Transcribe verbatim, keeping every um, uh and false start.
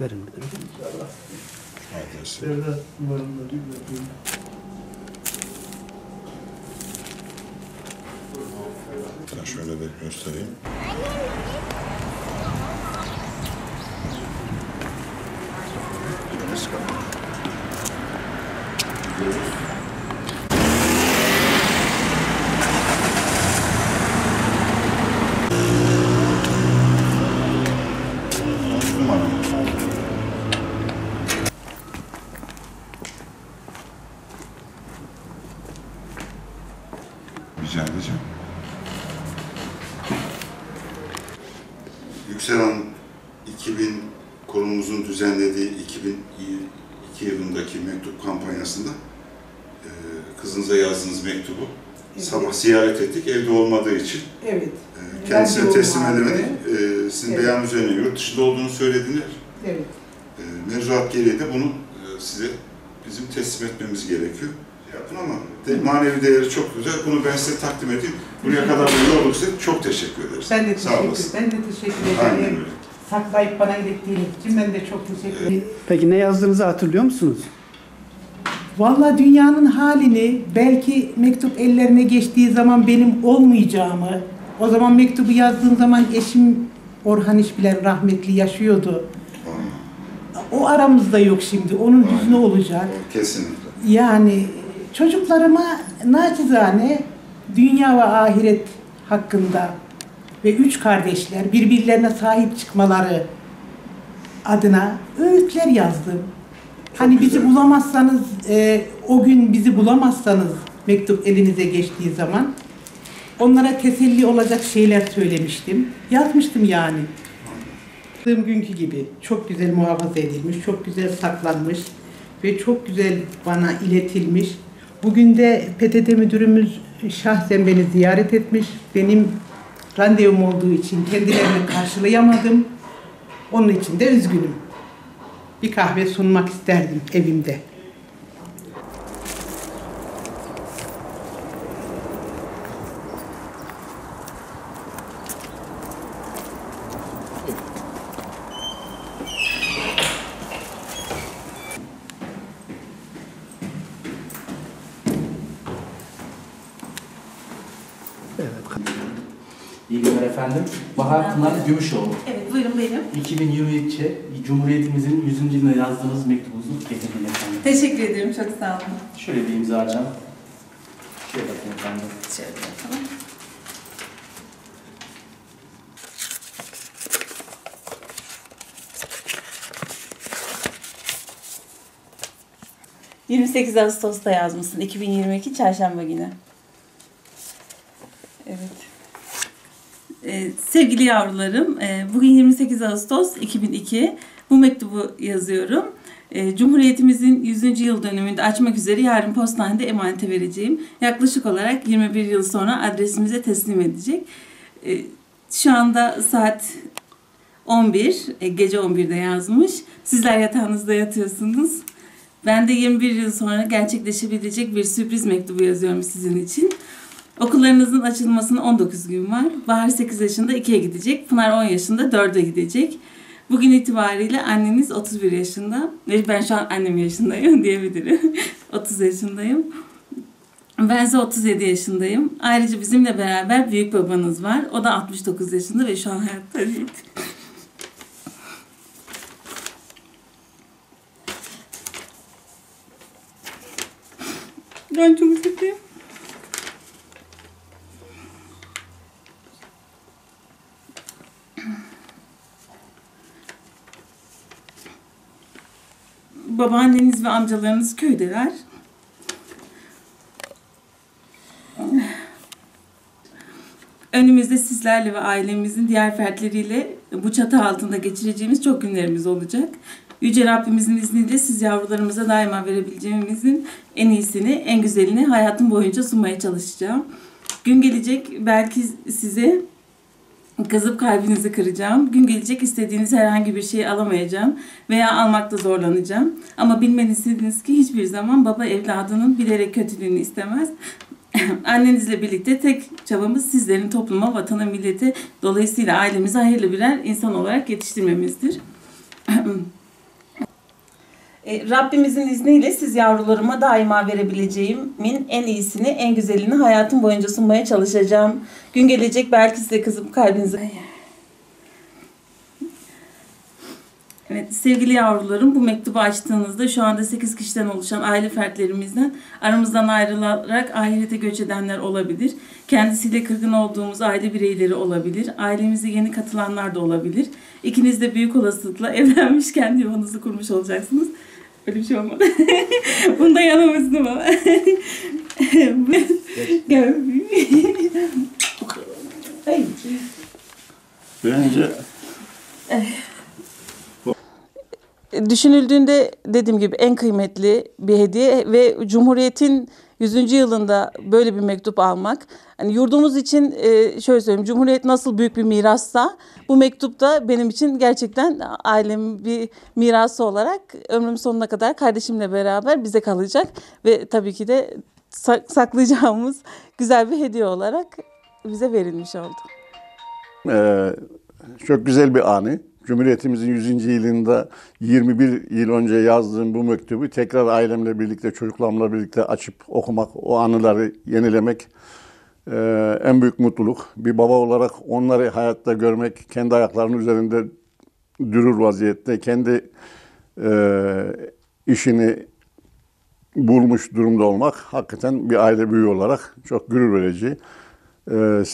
Verin bir de. İnşallah. Serdar numaramda bir Ben şöyle bir göstereyim. Rica edeceğim. Yüksel Hanım, iki bin kurumumuzun düzenlediği iki bin iki yılındaki mektup kampanyasında e, kızınıza yazdığınız mektubu evet. sabah ziyaret ettik, evde olmadığı için. Evet. E, kendisine ben teslim edemedik. E, sizin evet. beyan üzerine yurt dışında olduğunu söylediler. Evet. E, mevzuat gereği de bunu e, size bizim teslim etmemiz gerekiyor. Yapın ama de, manevi değeri çok güzel. Bunu ben size takdim edeyim. Buraya Hı. kadar böyle olduk size. Çok teşekkür ederiz. Ben de teşekkür ederim. Ben de teşekkür ederim. Saklayıp bana ilettiğiniz için ben de çok teşekkür ederim. Peki ne yazdığınızı hatırlıyor musunuz? Vallahi dünyanın halini, belki mektup ellerime geçtiği zaman benim olmayacağımı, o zaman mektubu yazdığım zaman eşim Orhan İşbilen rahmetli yaşıyordu. Aa. O aramızda yok şimdi. Onun Aa. hüznü olacak. Kesinlikle. Yani çocuklarıma naçizane dünya ve ahiret hakkında ve üç kardeşler birbirlerine sahip çıkmaları adına öğütler yazdım. Çok hani güzel. Bizi bulamazsanız, e, o gün bizi bulamazsanız mektup elinize geçtiği zaman onlara teselli olacak şeyler söylemiştim. Yazmıştım yani. Yazdığım günkü gibi çok güzel muhafaza edilmiş, çok güzel saklanmış ve çok güzel bana iletilmiş. Bugün de P T T müdürümüz şahsen beni ziyaret etmiş. Benim randevum olduğu için kendilerini karşılayamadım. Onun için de üzgünüm. Bir kahve sunmak isterdim evimde. Evet. İyi günler efendim. Bahar Pınar Gümüşoğlu. Evet, buyurun benim. iki bin yirmi iki Cumhuriyetimizin yüzüncü yılına yazdığınız mektubunuzu getirdiniz efendim. Teşekkür ederim, çok sağ olun. Şöyle bir imza alacağım. Şöyle bakın efendim. Şöyle bakalım. yirmi sekiz Ağustos'ta yazmışsın, iki bin yirmi iki Çarşamba günü. Evet. Ee, sevgili yavrularım, e, bugün yirmi sekiz Ağustos iki bin iki. Bu mektubu yazıyorum. E, Cumhuriyetimizin yüzüncü yıl dönümünde açmak üzere yarın postanede emanete vereceğim. Yaklaşık olarak yirmi bir yıl sonra adresimize teslim edecek. E, şu anda saat on bir, e, gece on birde yazmış. Sizler yatağınızda yatıyorsunuz. Ben de yirmi bir yıl sonra gerçekleşebilecek bir sürpriz mektubu yazıyorum sizin için. Okullarınızın açılmasına on dokuz gün var. Bahar sekiz yaşında ikiye gidecek. Pınar on yaşında dörde gidecek. Bugün itibariyle anneniz otuz bir yaşında. Ben şu an annem yaşındayım diyebilirim. otuz yaşındayım. Ben ise otuz yedi yaşındayım. Ayrıca bizimle beraber büyük babanız var. O da altmış dokuz yaşında ve şu an hayatta değil. Ben çok üzüldüm. Babaanneniz ve amcalarınız köydeler. Önümüzde sizlerle ve ailemizin diğer fertleriyle bu çatı altında geçireceğimiz çok günlerimiz olacak. Yüce Rabbimizin izniyle siz yavrularımıza daima verebileceğimizin en iyisini, en güzelini hayatım boyunca sunmaya çalışacağım. Gün gelecek belki size kazıp kalbinizi kıracağım. Gün gelecek istediğiniz herhangi bir şeyi alamayacağım veya almakta zorlanacağım. Ama bilmelisiniz ki hiçbir zaman baba evladının bilerek kötülüğünü istemez. Annenizle birlikte tek çabamız sizlerin topluma, vatana, millete, dolayısıyla ailemize hayırlı birer insan olarak yetiştirmemizdir. E, Rabbimizin izniyle siz yavrularıma daima verebileceğimin en iyisini, en güzelini hayatım boyunca sunmaya çalışacağım. Gün gelecek belki size kızıp kalbinize... Evet, sevgili yavrularım, bu mektubu açtığınızda şu anda sekiz kişiden oluşan aile fertlerimizden aramızdan ayrılarak ahirete göç edenler olabilir. Kendisiyle kırgın olduğumuz aile bireyleri olabilir. Ailemize yeni katılanlar da olabilir. İkiniz de büyük olasılıkla evlenmiş, kendi yuvanızı kurmuş olacaksınız. Öyle bir şey olmadı. Bunda yanılmıştım ama. Bence... Düşünüldüğünde dediğim gibi en kıymetli bir hediye ve Cumhuriyet'in yüzüncü yılında böyle bir mektup almak. Yani yurdumuz için şöyle söyleyeyim, Cumhuriyet nasıl büyük bir mirassa, bu mektup da benim için gerçekten ailemin bir mirası olarak ömrüm sonuna kadar kardeşimle beraber bize kalacak ve tabii ki de saklayacağımız güzel bir hediye olarak bize verilmiş oldu. Ee, çok güzel bir anı. Cumhuriyetimizin yüzüncü yılında yirmi bir yıl önce yazdığım bu mektubu tekrar ailemle birlikte, çocuklarımla birlikte açıp okumak, o anıları yenilemek e, en büyük mutluluk. Bir baba olarak onları hayatta görmek, kendi ayaklarının üzerinde dürür vaziyette, kendi e, işini bulmuş durumda olmak hakikaten bir aile büyüğü olarak çok gurur verici. E,